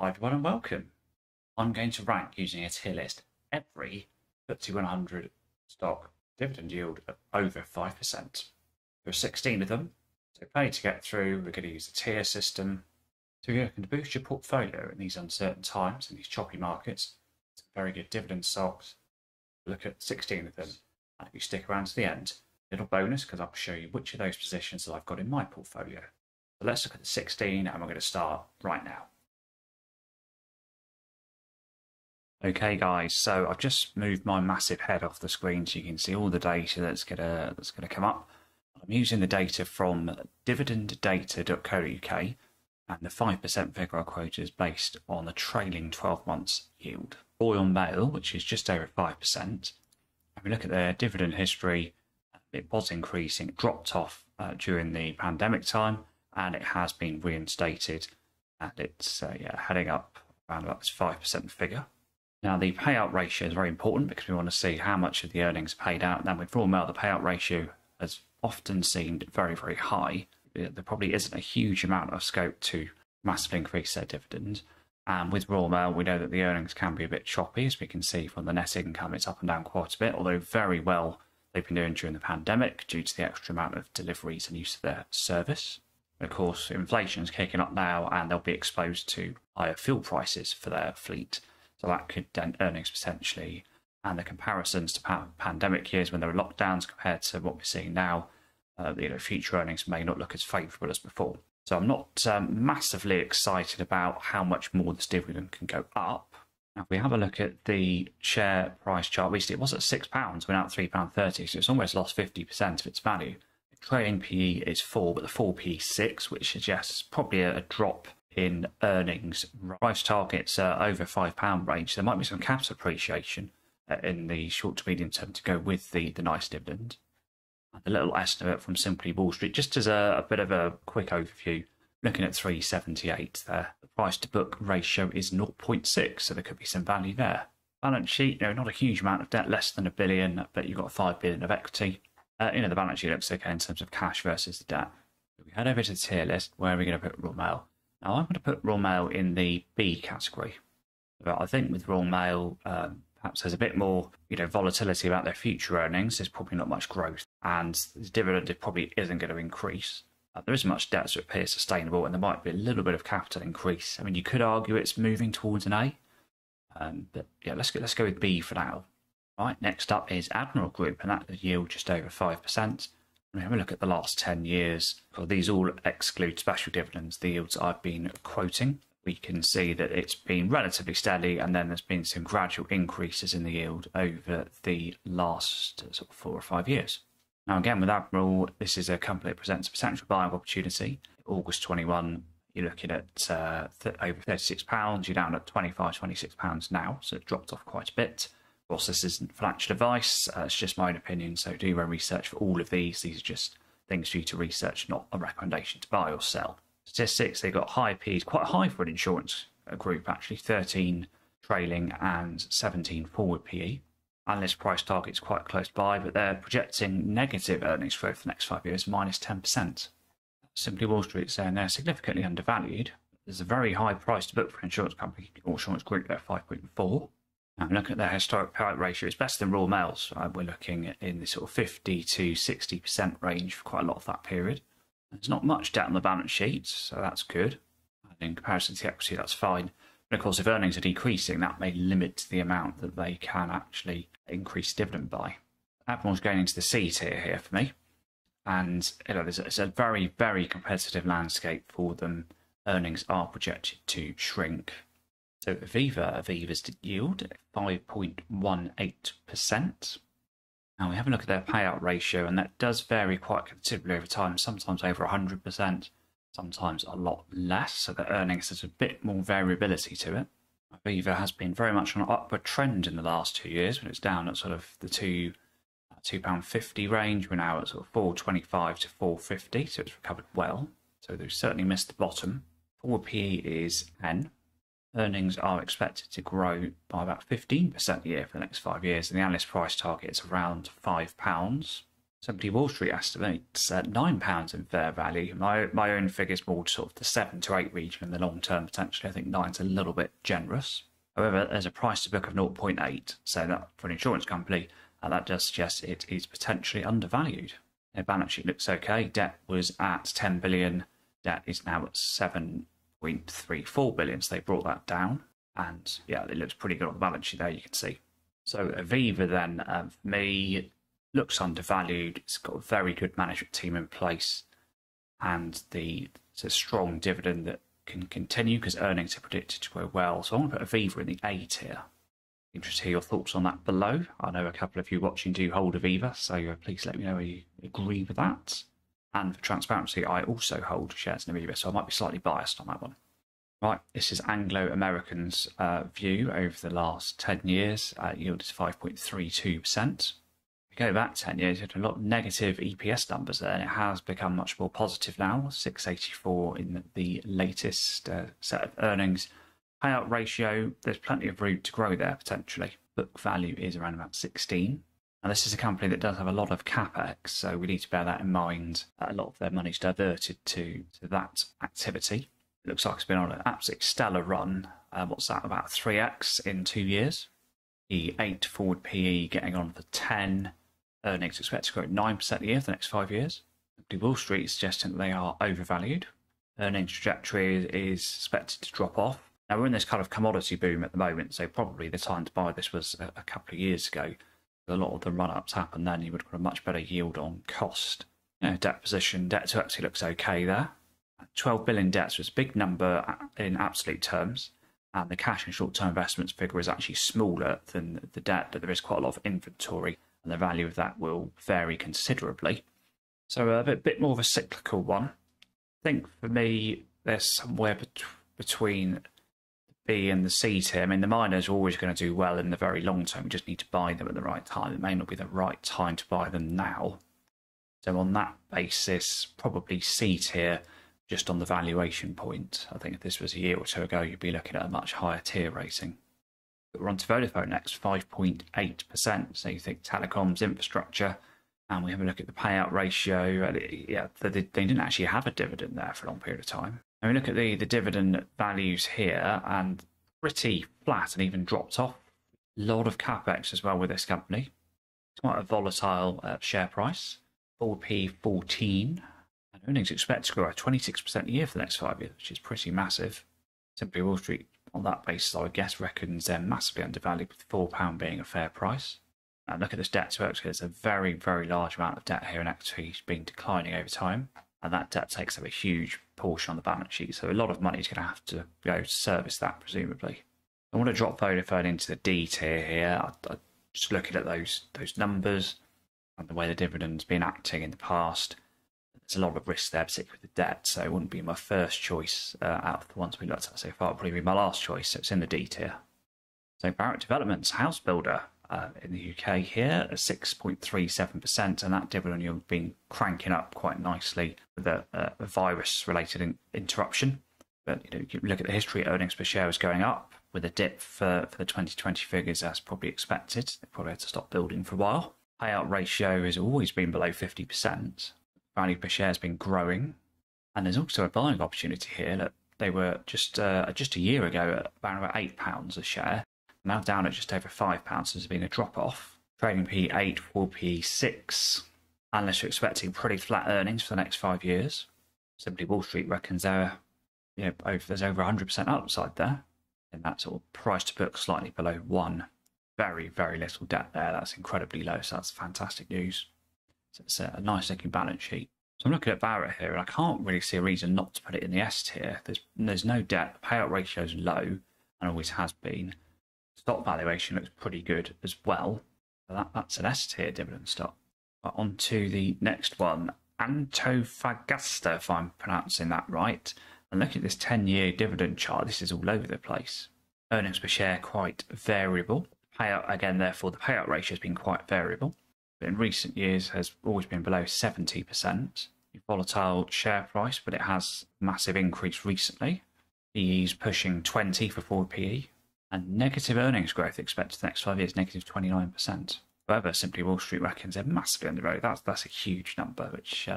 Hi everyone and welcome. I'm going to rank using a tier list every FTSE 100 stock dividend yield of over 5%. There are 16 of them, so plenty to get through. We're going to use a tier system. So you're looking to boost your portfolio in these uncertain times, in these choppy markets. Some very good dividend stocks. Look at 16 of them. And if you stick around to the end, little bonus because I'll show you which of those positions that I've got in my portfolio. So let's look at the 16 and we're going to start right now. Okay guys, so I've just moved my massive head off the screen so you can see all the data that's gonna come up. I'm using the data from dividenddata.co.uk and the 5% figure I quote is based on the trailing 12 months yield. Royal Mail, which is just over 5%. If we look at their dividend history, it was increasing, dropped off during the pandemic time, and it has been reinstated, and it's heading up around about this 5% figure. Now, the payout ratio is very important because we want to see how much of the earnings are paid out. Now, with Royal Mail, the payout ratio has often seemed very, very high. There probably isn't a huge amount of scope to massively increase their dividend. And with Royal Mail, we know that the earnings can be a bit choppy. As we can see from the net income, it's up and down quite a bit, although very well they've been doing during the pandemic due to the extra amount of deliveries and use of their service. Of course, inflation is kicking up now, and they'll be exposed to higher fuel prices for their fleet. So that could dent earnings potentially. And the comparisons to pandemic years when there were lockdowns compared to what we're seeing now, future earnings may not look as favourable as before. So I'm not massively excited about how much more this dividend can go up. Now, if we have a look at the share price chart recently, it was at £6, we're now at £3.30, so it's almost lost 50% of its value. The trailing PE is 4, but the 4P is 6, which suggests probably a drop in earnings. Price targets are over £5 range. There might be some capital appreciation in the short to medium term to go with the nice dividend. And a little estimate from Simply Wall Street, just as a bit of a quick overview, looking at 378 there. The price to book ratio is 0.6, so there could be some value there. Balance sheet, not a huge amount of debt, less than £1 billion, but you've got £5 billion of equity. The balance sheet looks okay in terms of cash versus the debt. So we head over to the tier list. Where are we going to put Royal Mail? Now, I'm going to put Royal Mail in the B category. But I think with Royal Mail, perhaps there's a bit more volatility about their future earnings. There's probably not much growth, and the dividend probably isn't going to increase. There isn't much debt, so it appears sustainable, and there might be a little bit of capital increase. I mean, you could argue it's moving towards an A, but yeah, let's go with B for now. All right, next up is Admiral Group, and that yield just over 5%. Have a look at the last 10 years. Well, these all exclude special dividends, the yields I've been quoting. We can see that it's been relatively steady, and then there's been some gradual increases in the yield over the last sort of 4 or 5 years. Now, again, with Admiral, this is a company that presents a potential buying opportunity. August 21, you're looking at over £36. You're down at £25, £26 now, so it dropped off quite a bit. Of course, this isn't financial advice, it's just my own opinion, so do your own research for all of these. These are just things for you to research, not a recommendation to buy or sell. Statistics, they've got high P's, quite high for an insurance group actually, 13 trailing and 17 forward PE. Analyst price target's quite close by, but they're projecting negative earnings growth for the next 5 years, minus 10%. Simply Wall Street's saying they're significantly undervalued. There's a very high price to book for an insurance company or insurance group at 5.4. And looking at their historic payout ratio, it's better than Royal Mail's. We're looking in the sort of 50 to 60% range for quite a lot of that period. There's not much debt on the balance sheet, so that's good. And in comparison to the equity, that's fine. But of course, if earnings are decreasing, that may limit the amount that they can actually increase dividend by. Admiral's going into the C tier here for me. And it's a very, very competitive landscape for them. Earnings are projected to shrink. So Aviva's yield 5.18%. Now we have a look at their payout ratio, and that does vary quite considerably over time, sometimes over 100%, sometimes a lot less, so the earnings has a bit more variability to it. Aviva has been very much on an upward trend in the last 2 years, when it's down at sort of the £2.50 range. We're now at sort of £4.25 to £4.50, so it's recovered well. So they've certainly missed the bottom. Forward PE is 10. Earnings are expected to grow by about 15% a year for the next 5 years, and the analyst price target is around £5. Somebody Wall Street estimates £9 in fair value. My own figure's more sort of the 7 to 8 region in the long term, potentially. I think 9's a little bit generous. However, there's a price to book of 0.8, so that for an insurance company, that does suggest it is potentially undervalued. Their balance sheet looks okay. Debt was at 10 billion. Debt is now at 7.34 billion, so they brought that down. And yeah, it looks pretty good on the balance sheet there, you can see. So Aviva then, for me, looks undervalued. It's got a very good management team in place, and it's a strong dividend that can continue because earnings are predicted to grow well. So I want to put Aviva in the A tier. Interested to hear your thoughts on that below. I know a couple of you watching do hold Aviva, so please let me know if you agree with that. And for transparency, I also hold shares in Aviva, so I might be slightly biased on that one. Right, this is Anglo-American's view over the last 10 years. Yield is 5.32%. Go back 10 years, it had a lot of negative EPS numbers there, and it has become much more positive now. 684 in the latest set of earnings. Payout ratio, there's plenty of room to grow there potentially. Book value is around about 16. Now this is a company that does have a lot of capex, so we need to bear that in mind. A lot of their money's diverted to that activity. It looks like it's been on an absolute stellar run. What's that, about 3x in 2 years? The 8 forward PE getting on for 10. Earnings expected to grow at 9% a year for the next 5 years. Wall Street is suggesting that they are overvalued. Earnings trajectory is expected to drop off. Now, we're in this kind of commodity boom at the moment, so probably the time to buy this was a couple of years ago. A lot of the run-ups happened then. You would have got a much better yield on cost. You know, debt position, debt to equity looks okay there. 12 billion debts was a big number in absolute terms. And the cash and short-term investments figure is actually smaller than the debt, but there is quite a lot of inventory. And the value of that will vary considerably. So a bit more of a cyclical one. I think for me, there's somewhere between the B and the C tier. I mean, the miners are always going to do well in the very long term. We just need to buy them at the right time. It may not be the right time to buy them now. So on that basis, probably C tier, just on the valuation point. I think if this was a year or two ago, you'd be looking at a much higher tier rating. We're on to Vodafone next, 5.8%. So you think telecoms, infrastructure, and we have a look at the payout ratio. And yeah, they didn't actually have a dividend there for a long period of time. And we look at the dividend values here, and pretty flat and even dropped off. A lot of capex as well with this company. It's quite a volatile share price. 4p14, and earnings expected to grow at 26% a year for the next 5 years, which is pretty massive. Simply Wall Street, on that basis, I would guess, reckons they're massively undervalued, with £4 being a fair price. Now look at this debt to equity. There's a very, very large amount of debt here, and equity has been declining over time. And that debt takes up a huge portion on the balance sheet. So a lot of money is going to have to go to service that, presumably. I want to drop Vodafone into the D tier here. I'm just looking at those numbers and the way the dividend's been acting in the past. There's a lot of risk there, particularly with the debt, so it wouldn't be my first choice out of the ones we looked at so far. It'd probably be my last choice, so it's in the D tier. So Barratt Developments, house builder in the UK here, at 6.37%, and that dividend yield has been cranking up quite nicely with a virus-related interruption. But you know, you look at the history, earnings per share was going up with a dip for the 2020 figures, as probably expected. They probably had to stop building for a while. Payout ratio has always been below 50%. Value per share has been growing, and there's also a buying opportunity here. Look, they were just a year ago at about £8 a share, now down at just over £5. There's been a drop off. Trading P8 or P6. Analysts are expecting pretty flat earnings for the next 5 years. Simply Wall Street reckons there, you know, there's over 100% upside there, and that sort of price to book slightly below 1. Very, very little debt there. That's incredibly low. So that's fantastic news. So it's a nice looking balance sheet. So I'm looking at Barratt here, and I can't really see a reason not to put it in the S tier. There's no debt. The payout ratio is low and always has been. Stock valuation looks pretty good as well. So that's an S tier dividend stock. But on to the next one, Antofagasta, if I'm pronouncing that right. And looking at this 10-year dividend chart, this is all over the place. Earnings per share quite variable. Payout, again, therefore, the payout ratio has been quite variable. But in recent years has always been below 70%. Volatile share price, but it has massive increase recently. EE's pushing 20 for forward PE. And negative earnings growth expected the next 5 years, negative 29%. However, Simply Wall Street reckons they're massively undervalued. That's a huge number, which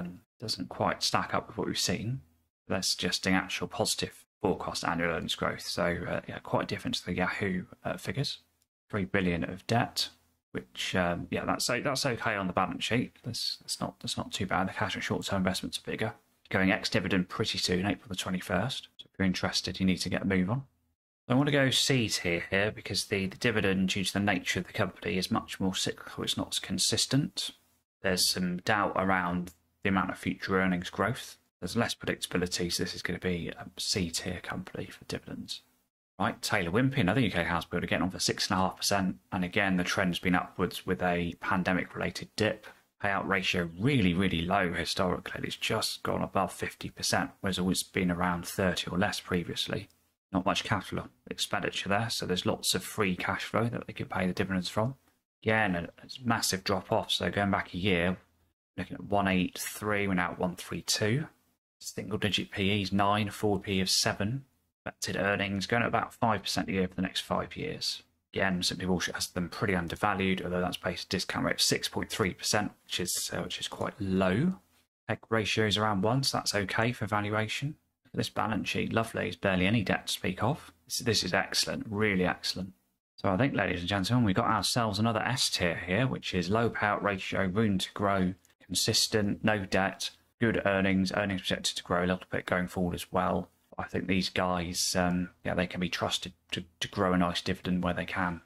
doesn't quite stack up with what we've seen. They're suggesting actual positive forecast annual earnings growth. So yeah, quite a difference to the Yahoo figures. $3 billion of debt, which yeah, that's okay on the balance sheet. That's not too bad. The cash and short-term investments are bigger. Going ex-dividend pretty soon, April the 21st. So if you're interested, you need to get a move on. I want to go C tier here because the dividend, due to the nature of the company, is much more cyclical. It's not consistent. There's some doubt around the amount of future earnings growth. There's less predictability, so this is going to be a C tier company for dividends. Right, Taylor Wimpey, another UK house builder, getting on for 6.5%. And again, the trend's been upwards with a pandemic-related dip. Payout ratio really, really low historically. It's just gone above 50%, whereas it's been around 30 or less previously. Not much capital expenditure there, so there's lots of free cash flow that they can pay the dividends from. Again, a massive drop off. So going back a year, looking at 183, we're now at 132. Single digit PEs, 9, forward PE of 7. Expected earnings going at about 5% a year for the next 5 years. Again, Simply Wall Street has them pretty undervalued, although that's based a discount rate of 6.3%, which is quite low. PEG ratio is around 1, so that's okay for valuation. This balance sheet, lovely, is barely any debt to speak of. This is excellent, really excellent. So I think, ladies and gentlemen, we've got ourselves another S tier here, which is low payout ratio, room to grow, consistent, no debt, good earnings, earnings projected to grow a little bit going forward as well. I think these guys, yeah, they can be trusted to grow a nice dividend where they can.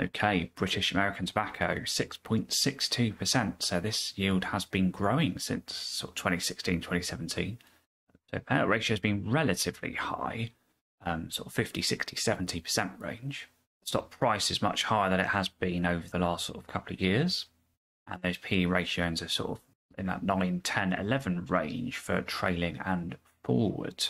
Okay, British American Tobacco, 6.62%. So this yield has been growing since sort of 2016, 2017. So payout ratio has been relatively high, sort of 50, 60, 70% range. Stock price is much higher than it has been over the last sort of couple of years. And those PE ratios are sort of in that 9, 10, 11 range for trailing and forward.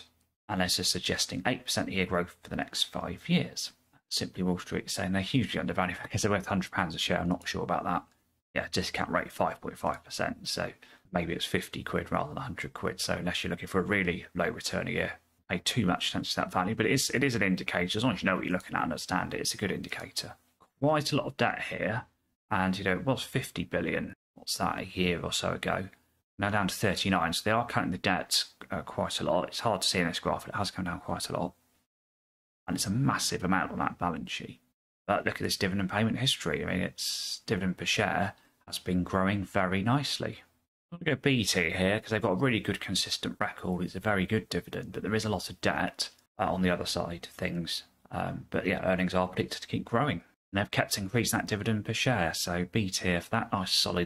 And they're suggesting 8% a year growth for the next 5 years. Simply Wall Street saying they're hugely undervalued because they're worth £100 a share. I'm not sure about that. Yeah, discount rate 5.5%. So maybe it's 50 quid rather than 100 quid. So unless you're looking for a really low return a year, pay too much attention to that value. But it is an indicator. As long as you know what you're looking at and understand it, it's a good indicator. Quite a lot of debt here. And, you know, it was 50 billion. What's that, a year or so ago? Now down to 39. So they are cutting the debt quite a lot. It's hard to see in this graph, but it has come down quite a lot. And it's a massive amount on that balance sheet. But look at this dividend payment history. I mean, its dividend per share has been growing very nicely. I'm going to go B tier here because they've got a really good consistent record. It's a very good dividend, but there is a lot of debt on the other side of things. But yeah, earnings are predicted to keep growing. And they've kept increasing that dividend per share. So B tier for that nice solid